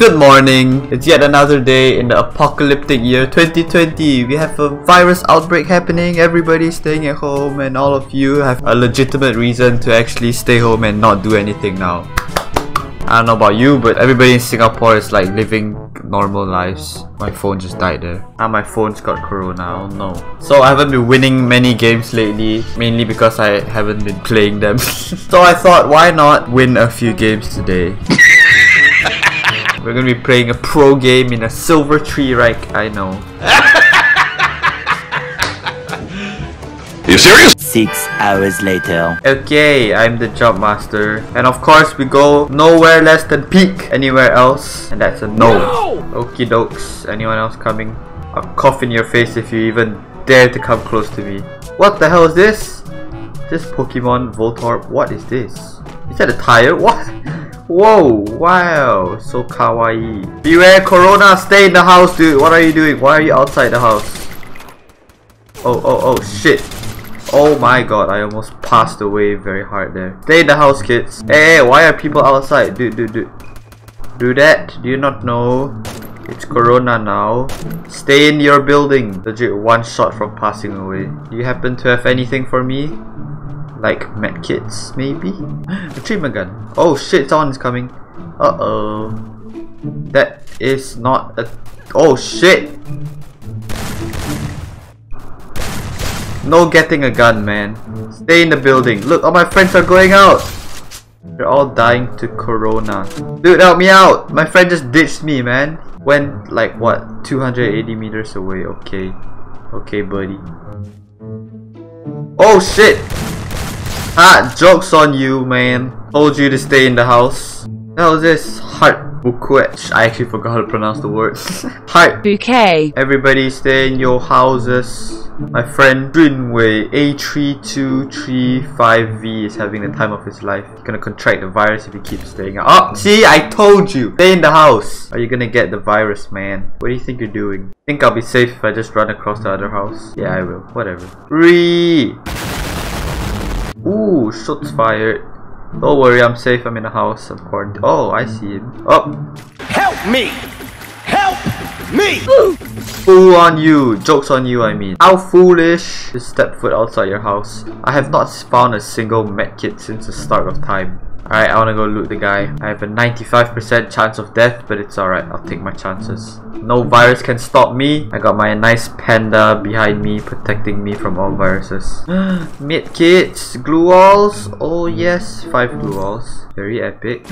Good morning, it's yet another day in the apocalyptic year 2020. We have a virus outbreak happening, everybody's staying at home, and all of you have a legitimate reason to actually stay home and not do anything now. I don't know about you, but everybody in Singapore is like living normal lives. My phone just died there. Ah, my phone's got corona, oh no. So I haven't been winning many games lately, mainly because I haven't been playing them. So I thought, why not win a few games today? We're gonna be playing a pro game in a silver tree, right? I know. Are you serious? 6 hours later. Okay, I'm the job master. And of course, we go nowhere less than peak anywhere else. And that's a no. Okie dokes. Anyone else coming? I'll cough in your face if you even dare to come close to me. What the hell is this? This Pokemon Voltorb. What is this? Is that a tire? What? Whoa, wow, so kawaii. Beware corona, stay in the house, dude. What are you doing? Why are you outside the house? Oh shit. Oh my god, I almost passed away very hard there. Stay in the house, kids. Hey, why are people outside? Dude. Do that? Do you not know? It's corona now. Stay in your building. Legit one shot from passing away. Do you happen to have anything for me? Like medkits, maybe? A treatment gun. Oh shit, someone is coming. Uh-oh. That is not a... Oh shit! No getting a gun, man. Stay in the building. Look, all my friends are going out. They're all dying to corona. Dude, help me out! My friend just ditched me, man. Went, like, what? 280 meters away. Okay. Okay, buddy. Oh shit! Ah, joke's on you, man. Told you to stay in the house. How is this? Heart bouquet. I actually forgot how to pronounce the word. Heart bouquet. Everybody stay in your houses. My friend Binway A3235V is having the time of his life. He's gonna contract the virus if he keeps staying out. Oh, see, I told you. Stay in the house. Are you gonna get the virus, man? What do you think you're doing? Think I'll be safe if I just run across the other house? Yeah, I will. Whatever. Ree. Ooh, shots fired. Don't worry, I'm safe. I'm in a house. I'm quarantined. Oh, I see him. Oh! Help me! Help me! Fool on you. Joke's on you, I mean. How foolish to step foot outside your house. I have not found a single medkit since the start of time. Alright, I wanna go loot the guy. I have a 95% chance of death, but it's alright. I'll take my chances. No virus can stop me. I got my nice panda behind me, protecting me from all viruses. Medkits, glue walls. Oh yes, 5 glue walls. Very epic.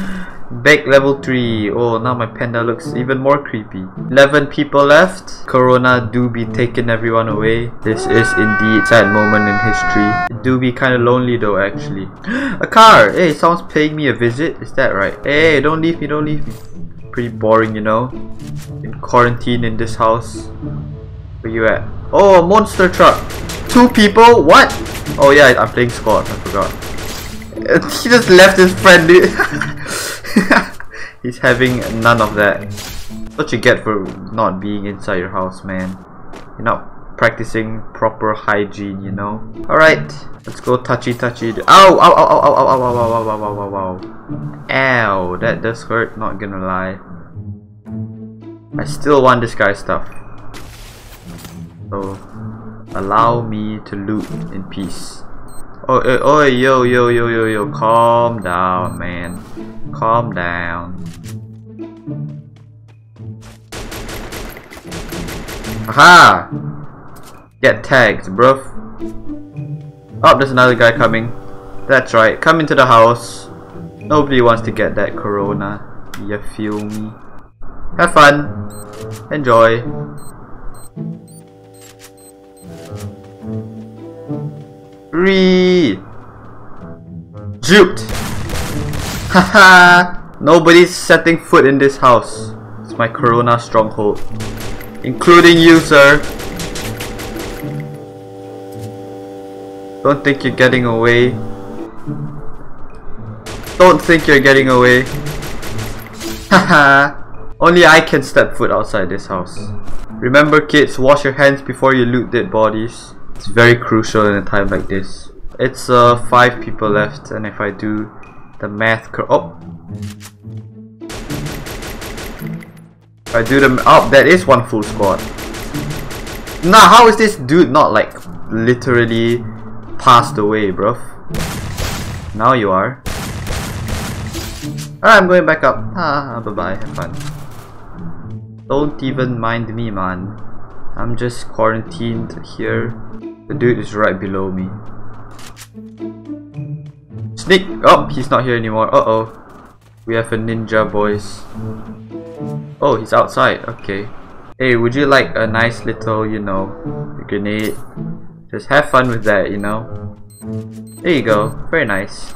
Back level 3. Oh, now my panda looks even more creepy. 11 people left. Corona do be taking everyone away. This is indeed a sad moment in history. It do be kind of lonely though, actually. A car. Hey, someone's paying me a visit. Is that right? Hey, don't leave me. Don't leave me. Pretty boring, you know. In quarantine in this house. Where you at? Oh, monster truck. 2 people? What? Oh yeah, I'm playing squad. I forgot. He just left his friend, dude. He's having none of that. What you get for not being inside your house, man. You're not practicing proper hygiene, you know. Alright, let's go touchy. Ow, ow, ow, ow, ow, ow, ow, ow, ow, ow, ow, ow. Ow, that does hurt, not gonna lie. I still want this guy's stuff. So, allow me to loot in peace. Oh, yo, calm down, man. Calm down. Aha! Get tagged, bruv. Oh, there's another guy coming. That's right, come into the house. Nobody wants to get that corona. You feel me? Have fun. Enjoy. Juked. Haha. Nobody's setting foot in this house. It's my corona stronghold, including you, sir. Don't think you're getting away. Don't think you're getting away. Haha. Only I can step foot outside this house. Remember, kids, wash your hands before you loot dead bodies. It's very crucial in a time like this. It's 5 people left, and if I do the math I do them out. That is one full squad. Nah, how is this dude not like literally passed away, bruv? Now you are. Alright, I'm going back up. Ah, bye bye, have fun. Don't even mind me, man. I'm just quarantined here. The dude is right below me. Sneak! Oh, he's not here anymore. Uh oh. We have a ninja, boys. Oh, he's outside. Okay. Hey, would you like a nice little, you know, grenade? Just have fun with that, you know? There you go. Very nice.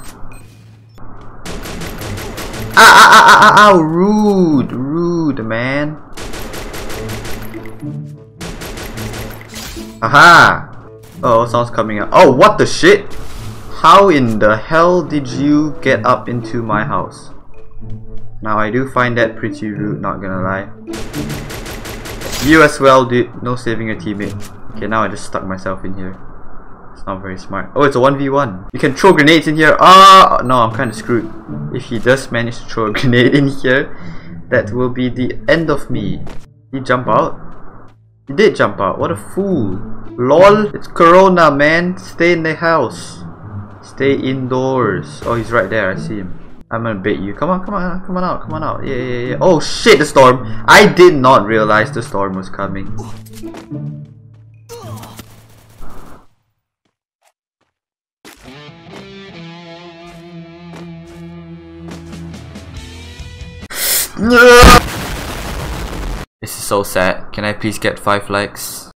Ah, ah, ah, ah, ah, ah. Rude. Rude, man. Aha! Oh, sounds coming up. Oh, what the shit? How in the hell did you get up into my house? Now, I do find that pretty rude, not gonna lie. You as well, dude. No saving your teammate. Okay, now I just stuck myself in here. It's not very smart. Oh, it's a 1v1. You can throw grenades in here. Ah, oh, no, I'm kind of screwed. If he does manage to throw a grenade in here, that will be the end of me. Did he jump out? He did jump out. What a fool. LOL. It's Corona, man. Stay in the house. Stay indoors. Oh, he's right there. I see him. I'm gonna bait you. Come on, come on, come on out, come on out. Yeah, yeah, yeah. Oh shit, the storm. I did not realize the storm was coming. This is so sad. Can I please get 5 likes?